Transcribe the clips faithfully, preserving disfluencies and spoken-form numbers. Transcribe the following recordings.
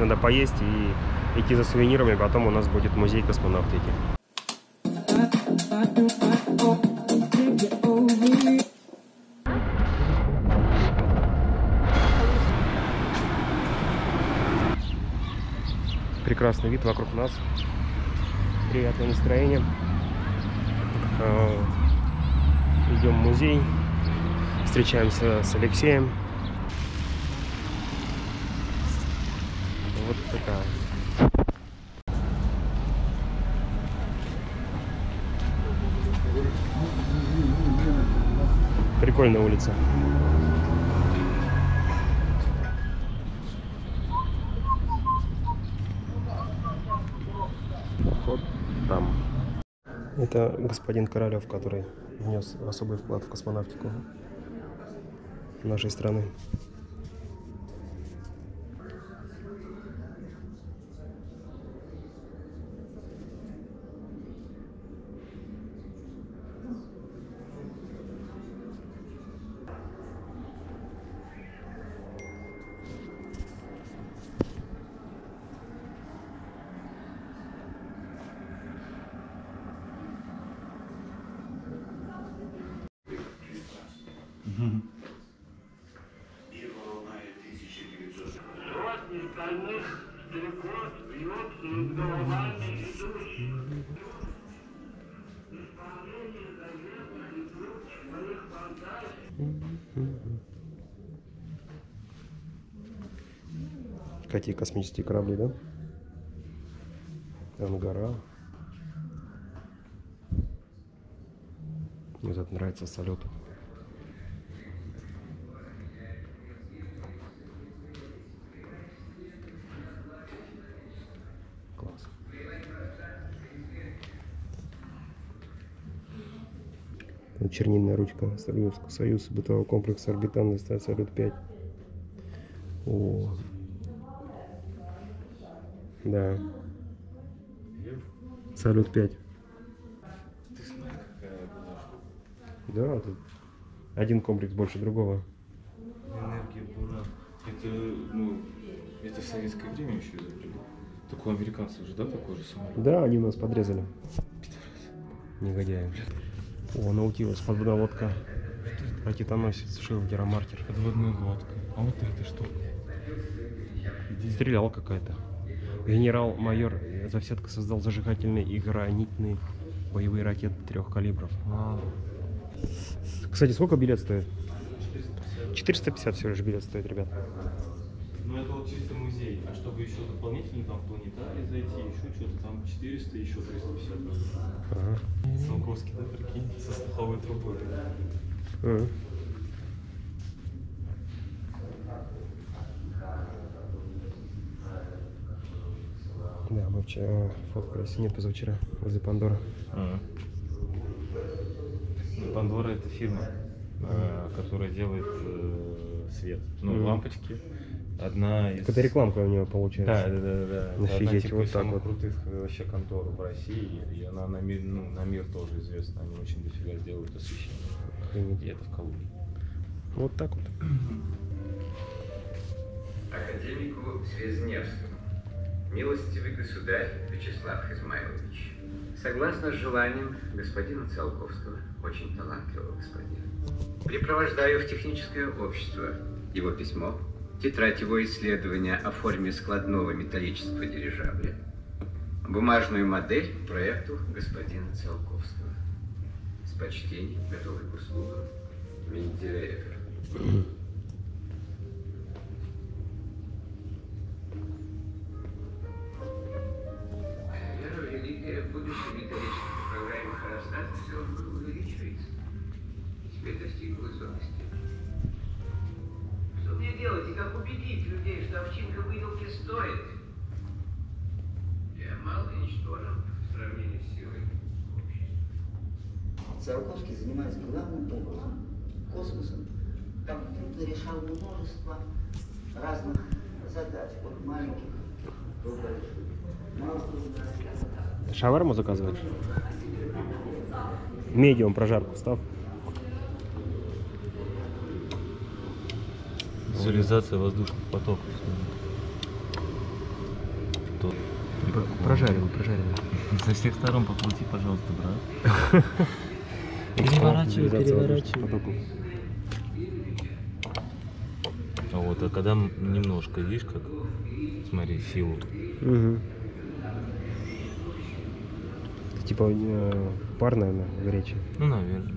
надо поесть и идти за сувенирами, потом у нас будет музей космонавтики. Прекрасный вид вокруг нас, приятное настроение. Идем в музей, встречаемся с Алексеем. Вот такая. Прикольная улица. Вот там. Это господин Королев, который внес особый вклад в космонавтику нашей страны. Какие космические корабли, да? Ангара. Мне тут нравится Салют. Класс. Чернильная ручка. Союз, Союз, бытовой комплекс, орбитальная станция Салют пять. О. Да. Салют пять. Ты знаешь, какая была штука? Да, тут один комплекс больше другого. Энергия была. Это, ну, это в советское время еще изобрели. Только у американцев же, да, такой же самолет? Да, они у нас подрезали. Негодяи. О, Наутилус, подводная лодка. Ракетоносец, шилдера, маркер. Подводная лодка. А вот это что? Стреляла какая-то. Генерал-майор Завсетко создал зажигательные и гранитные боевые ракеты трех калибров. А. Кстати, сколько билет стоит? четыреста пятьдесят всего лишь билет стоит, ребят. Ну это вот чисто музей. А чтобы еще дополнительно там в планетарий зайти, еще что-то там четыреста, еще триста пятьдесят. Ага. Циолковский, да, прикинь, со слуховой трубой. Ага. Да, мы вчера фоткались, нет, позавчера, возле Пандора. А -а -а. Пандора — это фирма, а -а -а. которая делает э свет. Ну, mm -hmm. лампочки. Одна из... Это рекламка у нее получается. Да, да, да. да. Офигеть, типа, вот так вот. Крутых вообще контор в России, и она на мир, ну, на мир тоже известна. Они очень дофига делают освещение. Охренеть. И это в Калуге. Вот так вот. Академику Связневскому. Милостивый государь Вячеслав Измайлович, согласно желаниям господина Циолковского, очень талантливого господина, препровождаю в техническое общество его письмо, тетрадь его исследования о форме складного металлического дирижабля, бумажную модель проекту господина Циолковского. С почтением, готовый к услугам, Менделеев. Будущее металлических управляемых аэростатов все равно увеличивается. Теперь достигла зрелости. Что мне делать и как убедить людей, что овчинка выделки стоит? Я мало ничтожен в сравнении с силой общества. Циолковский занимается главным образом – космосом. Там трудно решал множество разных задач, от маленьких до больших. Шаварму заказываешь? Медиум прожарку став. Визуализация воздушных потоков. то... Прожаривай, прожаривай. Со всех сторон покрути, пожалуйста, брат. Переворачивай, переворачивай. А вот, а когда немножко, видишь, как, смотри, силу. Угу. Это типа пар, наверное, горячий. Ну, наверное.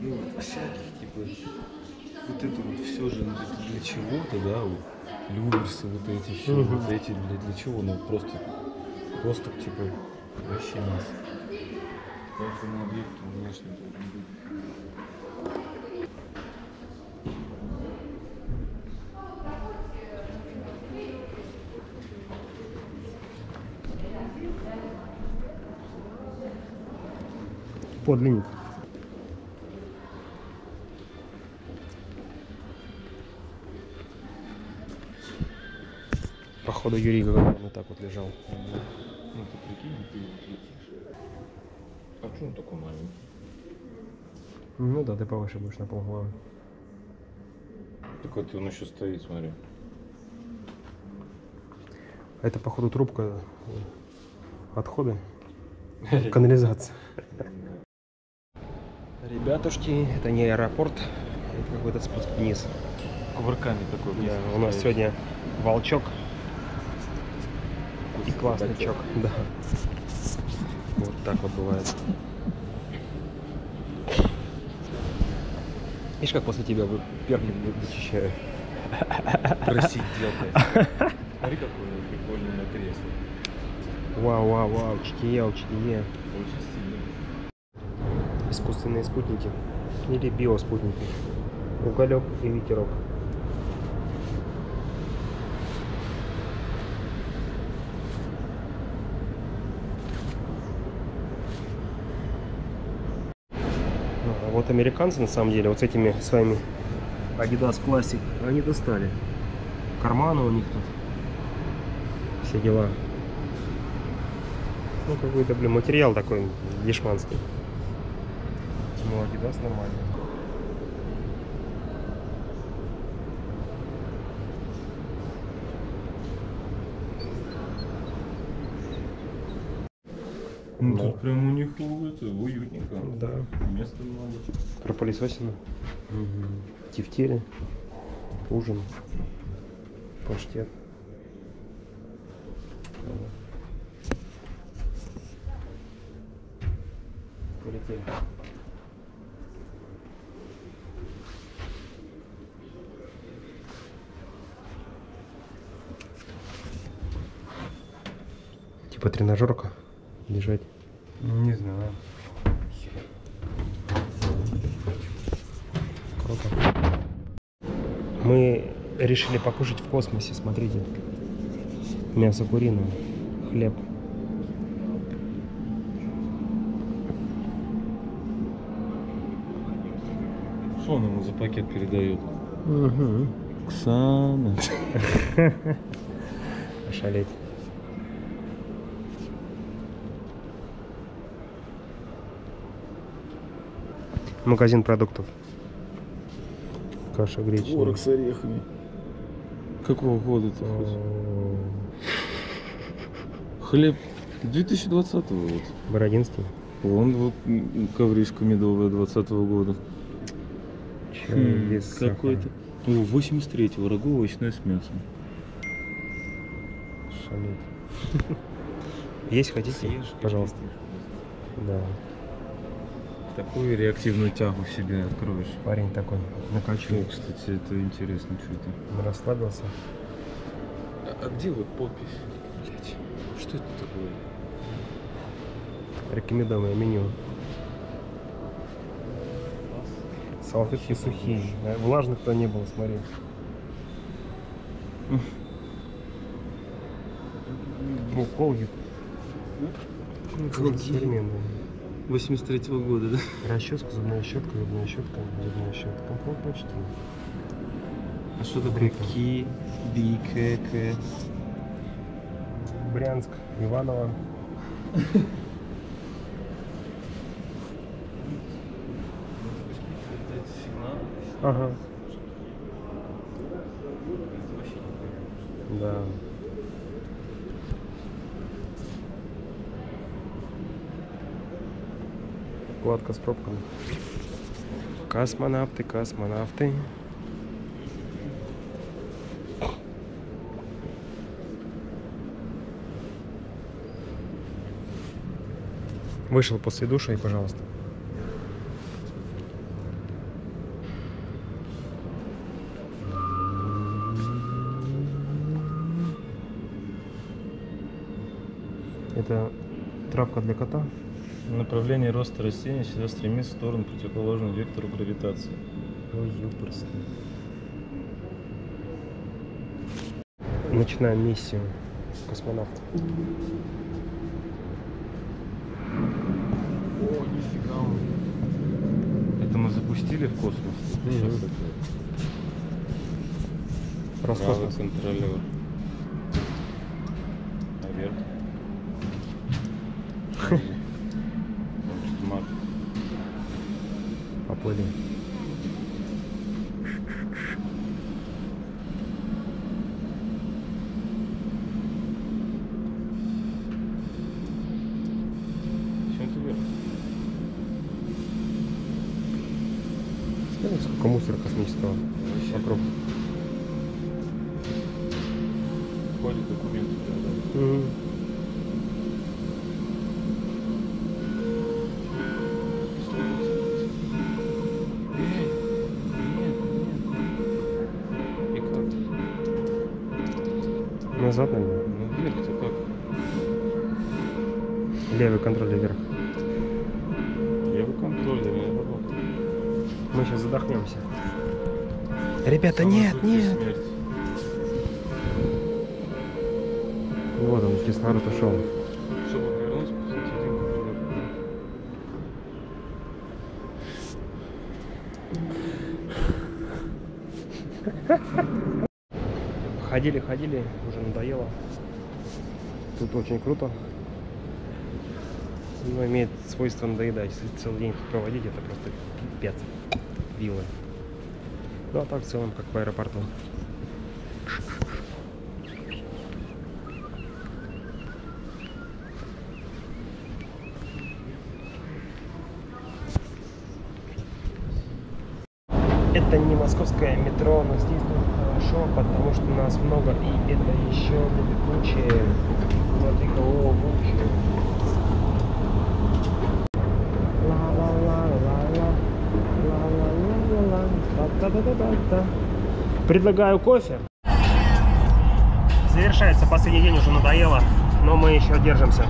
Ну, вот, всяких, типа, вот это вот все же, ну, для чего-то, да, вот, Люберсы, вот эти все, угу. вот эти, для, для чего, ну, просто, просто, типа, вообще нас. По этому объекту, конечно, подлинник. Походу Юрий вот так вот лежал. Ну ты прикинь, ты вот летишь. А что он такой маленький? Ну да, ты повыше будешь на полголовы. Так вот он еще стоит, смотри. Это походу трубка отходы, канализация. Ребятушки, это не аэропорт, это какой-то спуск вниз. Кувырками такой вниз. Да, у нас сегодня волчок и классный чок. Да. Вот так вот бывает. Видишь, как после тебя перли вычищают. Просидел ты. Смотри, какое прикольное кресло. Вау, вау, вау, чтие, учтие. Очень сильно. Искусственные спутники или биоспутники. Уголек и ветерок. А вот американцы, на самом деле, вот с этими своими Adidas Classic, они достали. Карманы у них тут. Все дела. Ну, какой-то, блин, материал такой дешманский. Ну, Adidas нормально. Ну, да. Тут прям у них это, уютненько. Да. Место много. Пропылесосина. Угу. Тефтели. Ужин. Паштет. Полетели. Типа тренажерка лежать. Не знаю. Круто. Мы решили покушать в космосе, смотрите. Мясо куриное, хлеб. Что он ему за пакет передает? Угу. Ксана. Ошалеть. Магазин продуктов. Каша гречневая. Творог с орехами. Какого года это? Хлеб две тысячи двадцатого вот. Бородинский. Вон вот ковришка медовая двадцатого года. Хм, какой-то. О, восемьдесят третьего рагу овощное с мясом. Шалеть. Есть хотите? Съешь, пожалуйста. Да. Такую реактивную тягу в себе откроешь. Парень такой накачивает. О, кстати, это интересно, что это. Он расслабился. А, а где вот подпись? Блять, что это такое? Рекомендованное меню. Салфетки сухие. Влажных-то не было, смотри. О, колгит. Современные. восемьдесят третьего года, да? Расческа, зубная щетка, зубная щетка, зубная щетка. Комплект почти. А что такое Ки, Би, К, К? Брянск, Иваново. Ага. Да. Вкладка с пробками. Космонавты, космонавты. Вышел после душа и, пожалуйста. Это травка для кота. Направление роста растения всегда стремится в сторону противоположного вектору гравитации. Ой, юпрст. Начинаем миссию космонавта. О, нифига он. Это мы запустили в космос? Роскосмос. Контролер. Наверх. Поплыли. Все это вверх. Скажи, сколько мусора космического вокруг. Входит документы. Да? Mm-hmm. Назад, наверное. Ну, вверх-то как? Левый контроль вверх. Левый контроль, да, не работает. Мы сейчас задохнемся. Ребята, самый нет, нет! Смерть. Вот он, кислород ушел. Чтобы повернуться, посмотрите, один контроль. Ходили, ходили, уже надоело. Тут очень круто. Но имеет свойство надоедать. Если целый день тут проводить, это просто пипец. Виллы. Ну а так в целом, как в аэропорту. Это не московское метро, но здесь хорошо, потому что нас много, и это еще не летучие. Смотри-ка, о, бучи. Предлагаю кофе. Завершается последний день, уже надоело, но мы еще держимся.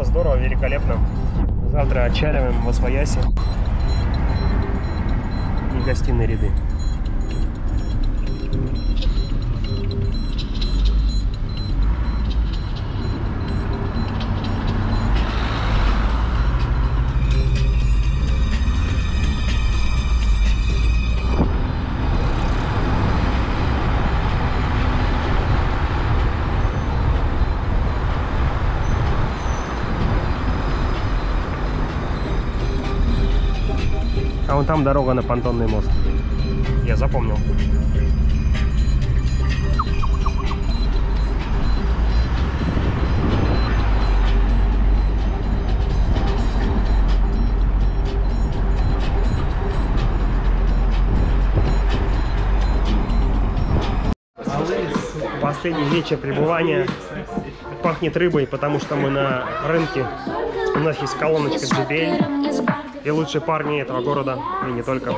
Здорово, великолепно. Завтра отчаливаем во свояси и гостиные ряды. Вон там дорога на понтонный мост. Я запомнил. Последний вечер пребывания. Пахнет рыбой, потому что мы на рынке. У нас есть колоночка «Джебель». И лучшие парни этого города, и не только.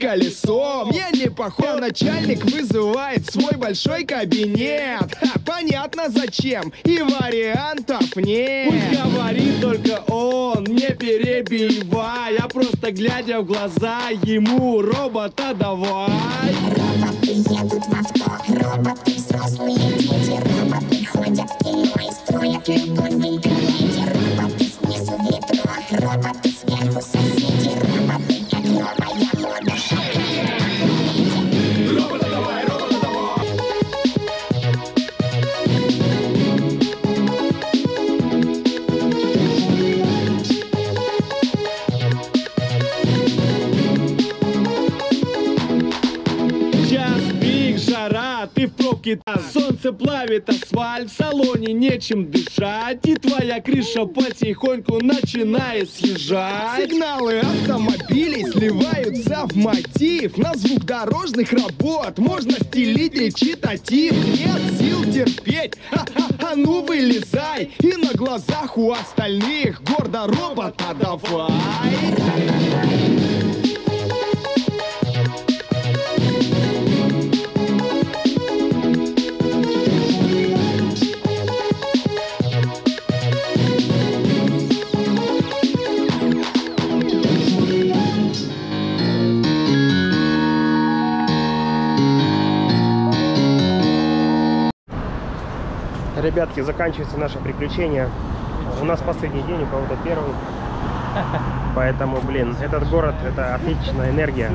Колесом. Я не похож. Начальник вызывает свой большой кабинет. Ха, понятно зачем, и вариантов нет. Пусть говорит только он, не перебивай. Я просто глядя в глаза ему робота давай. Роботы едут в авто, роботы взрослые дети. Роботы ходят кино и строят любовь в интернете. Роботы снизу ветро, роботы сверху соседи. Роботы как новая мода. Солнце плавит асфальт, в салоне нечем дышать. И твоя крыша потихоньку начинает съезжать. Сигналы автомобилей сливаются в мотив. На звук дорожных работ можно стелить речитатив. Нет сил терпеть, ха-ха-ха, ну вылезай. И на глазах у остальных гордо робота давай. Ребятки, заканчивается наше приключение. У нас последний день, у кого-то первый. Поэтому, блин, этот город — это отличная энергия.